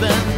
ben.